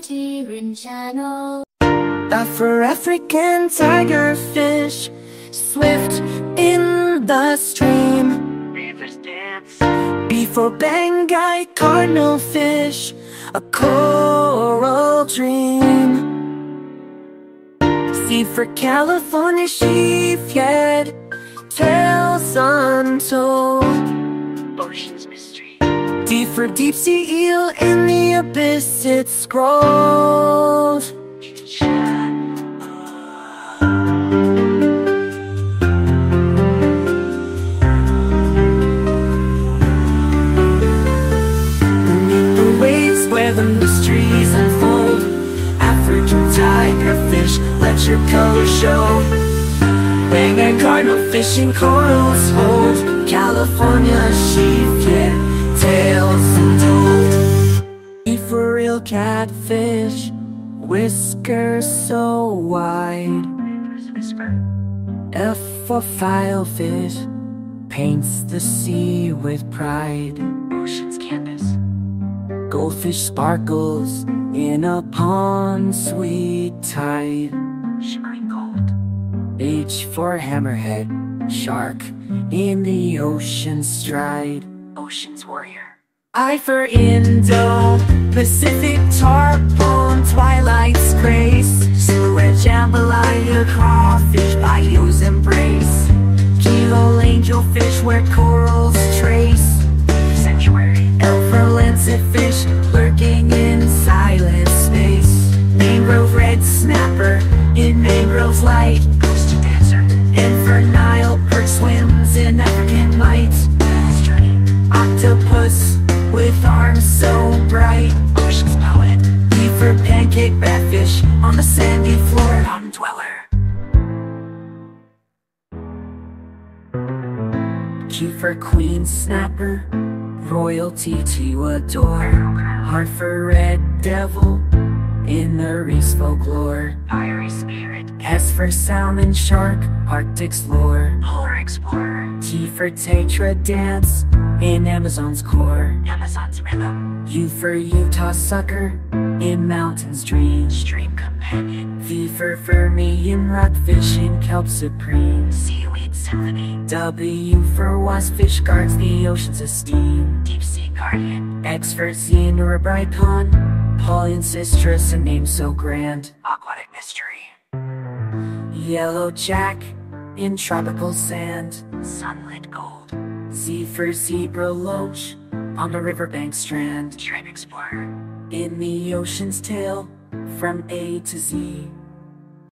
Criterion Channel. African tigerfish, swift in the stream. Rivers dance. B for Banggai cardinalfish, a coral dream. C for California sheephead, tales untold. Ocean's mystery. D for deep sea eel, in the abyss it scrolls. Let your color show. Banggai cardinalfish in corals hold. California sheephead, tails untold. E for real catfish, whiskers so wide. F for filefish, paints the sea with pride. Ocean's canvas. Goldfish sparkles in a pond, sweet tide. Shimmering gold. H for hammerhead, shark in the ocean stride. Ocean's warrior. I for Indo Pacific tarpon, twilight's grace. Silhouette jambalaya, crawfish bio's embrace. Kilo angelfish where corals trace. Sanctuary. L for Lancet fish, lurking in silent space. Mangrove red snapper, in mangrove's light. Coast dancer. N for Nile perch swims in African light. Octopus with arms so bright. Ocean's poet. E for pancake batfish, on the sandy floor. Mountain dweller. G for queen snapper, royalty to adore. Heart for red devil, in the reef's folklore. Fiery spirit. S for salmon shark, Arctic's lore. Polar explorer. T for tantra dance, in Amazon's core. Amazon's rhythm. U for Utah sucker, in mountain's dream. Stream companion. V for vermilion rockfish, in kelp supreme. Seaweed symphony. W for waspfish, guards the ocean's esteem. Deep sea guardian. X for xenobripon, Pauline citrus, a name so grand. Aquatic mystery. Yellow jack in tropical sand. Sunlit gold. Z for zebra loach, on the riverbank strand. Tribe explorer. In the ocean's tail, from A to Z.